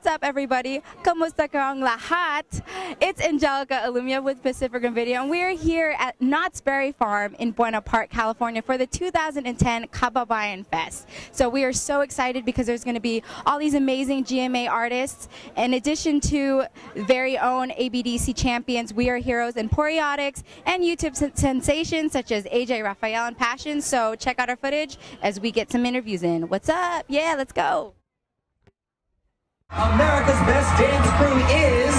What's up, everybody? Kamusta kang lahat? It's Angelica Illumia with Pacific Rim Video, and we're here at Knott's Berry Farm in Buena Park, California for the 2010 Kababayan Fest. So we are so excited because there's going to be all these amazing GMA artists. In addition to very own ABDC champions, We Are Heroes, and Poreotix, and YouTube sensations such as AJ Rafael and Passion. So check out our footage as we get some interviews in. What's up? Yeah, let's go. America's best dance crew is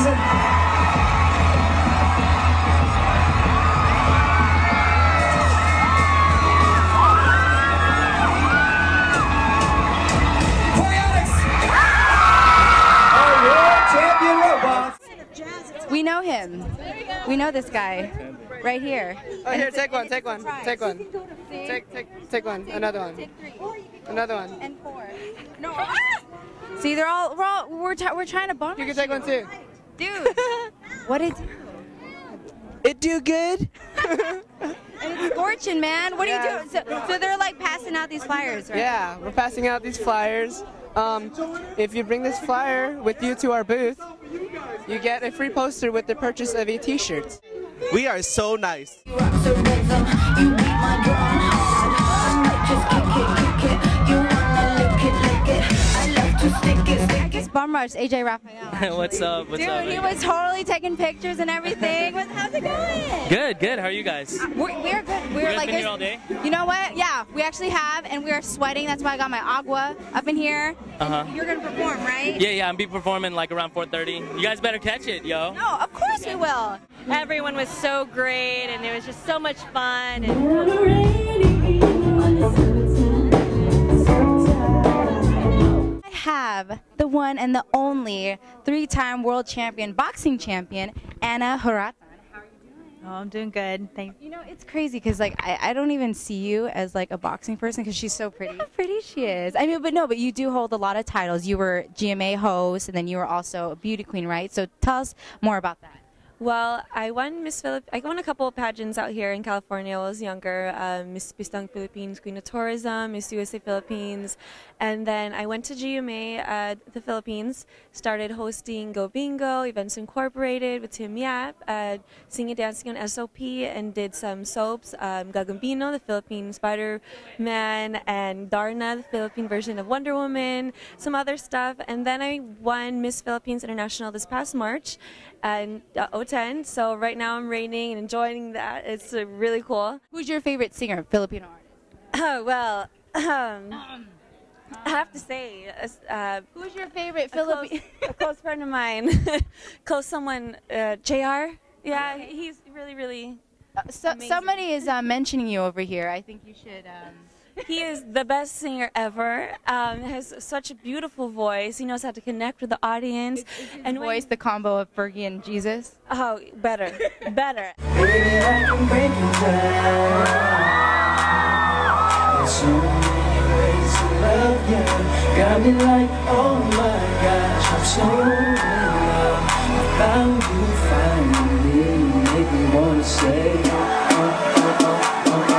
Poreotix, our world champion robots. We know him. We know this guy right here. Oh, here, take one. Another one. Another one. And four. No. See, we're trying to bump. You can take one too, dude. What did it do good? And it's scorching, man. What are you doing? So they're like passing out these flyers, right? Yeah, we're passing out these flyers. If you bring this flyer with you to our booth, you get a free poster with the purchase of a T-shirt. We are so nice. Bum Rush, AJ Rafael. What's up? What's up? Dude, he was totally taking pictures and everything. How's it going? Good, good. How are you guys? We're good. We're like been here all day. You know what? Yeah, we actually have, and we are sweating. That's why I got my agua up in here. You're gonna perform, right? Yeah, yeah. I'm be performing like around 4:30. You guys better catch it, yo. No, of course we will. Everyone was so great, and it was just so much fun. Have the one and the only three-time world champion, boxing champion, Ana Julaton. How are you doing? Oh, I'm doing good. Thanks. You know, it's crazy because like I don't even see you as like a boxing person because she's so pretty. How pretty she is. I mean, but you do hold a lot of titles. You were GMA host, and then you were also a beauty queen, right? So tell us more about that. Well, I won Miss I won a couple of pageants out here in California while I was younger. Miss Pistang Philippines, Queen of Tourism, Miss USA Philippines. And then I went to GMA the Philippines, started hosting Go Bingo, Events Incorporated with Tim Yap, singing and dancing on SOP, and did some soaps, Gagumbino, the Philippine Spider-Man, and Darna, the Philippine version of Wonder Woman, some other stuff. And then I won Miss Philippines International this past March. And 10, so right now I'm reigning and enjoying that. It's really cool. Who's your favorite singer, Filipino artist? Oh, well, I have to say, who's your favorite Filipino? A close friend of mine, JayR. Yeah, he's really so amazing. Somebody is mentioning you over here. I think you should. He is the best singer ever. Has such a beautiful voice. He knows how to connect with the audience. Is his voice the combo of Fergie and Jesus? Oh, better, better. Baby, I can break you down. There's so many ways to love you. Got me like, oh my gosh, I'm so in love. I found you finally. Make me wanna say, oh, oh, oh, oh, oh.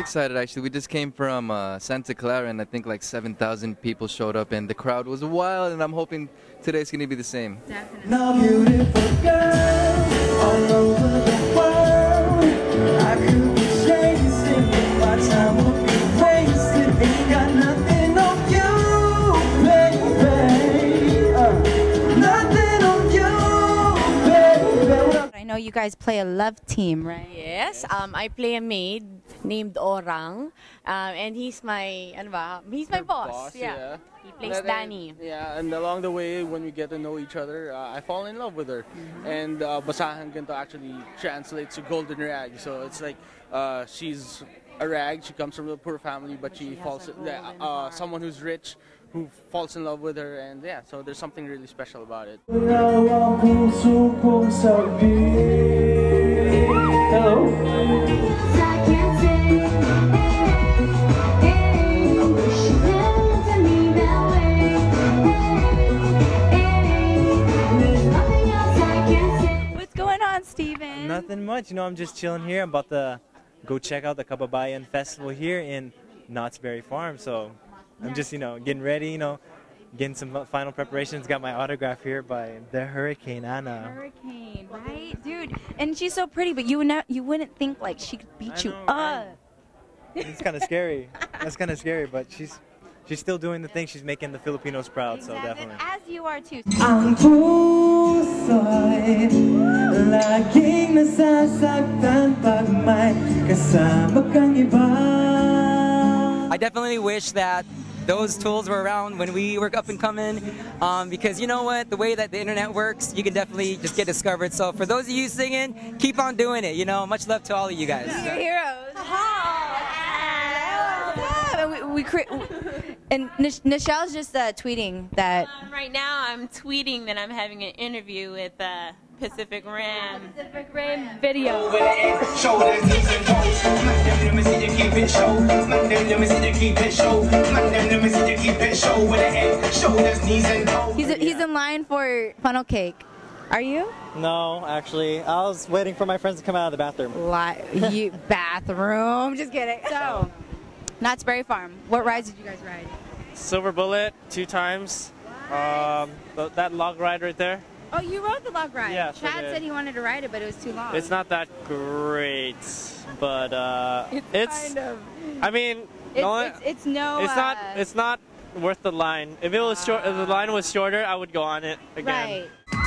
Excited, actually. We just came from Santa Clara, and I think like 7,000 people showed up, and the crowd was wild, and I'm hoping today's gonna be the same. Definitely. Now beautiful girl, all over the world, I could be chasing, my time would be wasted, ain't got nothing on you, baby, nothing on you, baby. I know you guys play a love team, right? Yes, I play a maid named Orang, and he's my boss. Yeah. He plays Danny. Yeah, and along the way, when we get to know each other, I fall in love with her. And Basahan Gento actually translates to golden rag, so it's like she's a rag. She comes from a poor family, but she falls someone who's rich who falls in love with her, and yeah, so there's something really special about it. Hello. Steven. Nothing much, you know, I'm just chilling here. I'm about to go check out the Kababayan Festival here in Knott's Berry Farm. So I'm just, getting ready, getting some final preparations. Got my autograph here by the Hurricane, Ana. Hurricane, right? Dude, and she's so pretty, but you wouldn't think, like, she could beat you up. It's kind of scary. That's kind of scary, but she's still doing the thing. She's making the Filipinos proud, so definitely. As you are, too. Ang puso'y laging nasasaktan pag may kasama kang iba. I definitely wish that those tools were around when we were up and coming, because you know what, the way that the internet works, you can definitely just get discovered. So for those of you singing, keep on doing it. Much love to all of you guys. You're heroes. And Nichelle's just tweeting that. Right now, I'm tweeting that I'm having an interview with Pacific Rim. Pacific Rim Video. He's in line for funnel cake. Are you? No, actually. I was waiting for my friends to come out of the bathroom. Bathroom? Just kidding. So, Knott's Berry Farm. What rides did you guys ride? Silver Bullet 2 times. That log ride right there. Oh, you rode the log ride? Yeah, Chad said he wanted to ride it, but it was too long. It's not that great, but it's kind of... I mean, it's not worth the line. If the line was shorter, I would go on it again. Right.